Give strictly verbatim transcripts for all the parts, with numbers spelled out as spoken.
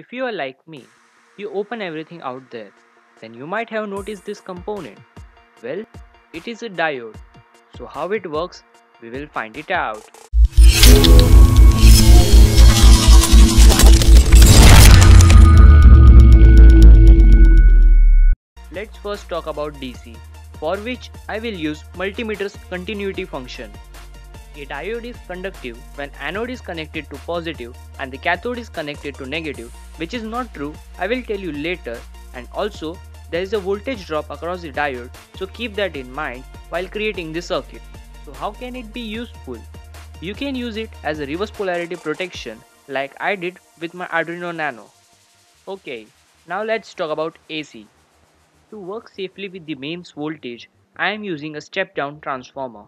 If you are like me, you open everything out there, then you might have noticed this component. Well, it is a diode. So how it works, we will find it out. Let's first talk about D C, for which I will use multimeter's continuity function. A diode is conductive when anode is connected to positive and the cathode is connected to negative, which is not true, I will tell you later, and also there is a voltage drop across the diode, so keep that in mind while creating the circuit. So how can it be useful? You can use it as a reverse polarity protection like I did with my Arduino Nano. Okay, now let's talk about A C. To work safely with the mains voltage, I am using a step down transformer.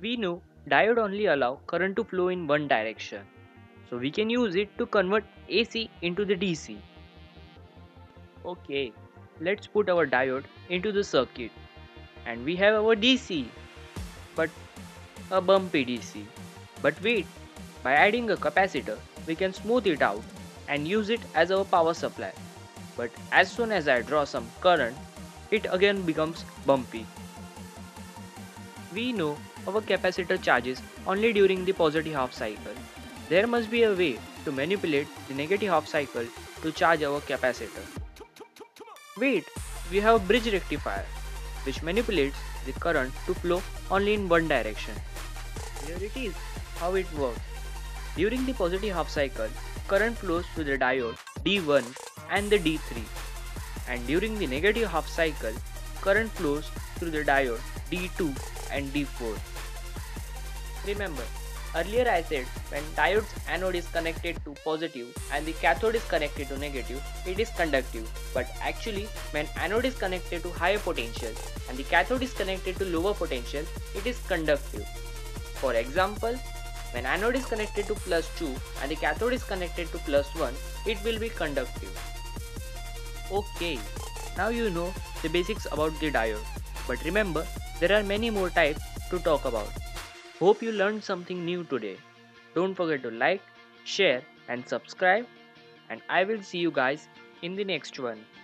We know diode only allow current to flow in one direction, so we can use it to convert A C into the D C. Okay, let's put our diode into the circuit and we have our D C, but a bumpy D C. But wait, by adding a capacitor we can smooth it out and use it as our power supply. But as soon as I draw some current, it again becomes bumpy. We know our capacitor charges only during the positive half cycle. There must be a way to manipulate the negative half cycle to charge our capacitor. Wait, we have a bridge rectifier which manipulates the current to flow only in one direction. Here it is how it works. During the positive half cycle, current flows through the diode D one and the D three, and during the negative half cycle, current flows through the diode D two and D four. Remember, earlier I said when diode's anode is connected to positive and the cathode is connected to negative, it is conductive. But actually, when anode is connected to higher potential and the cathode is connected to lower potential, it is conductive. For example, when anode is connected to plus two and the cathode is connected to plus one, it will be conductive. Okay, now you know the basics about the diode. But remember, there are many more types to talk about. Hope you learned something new today. Don't forget to like, share and subscribe, and I will see you guys in the next one.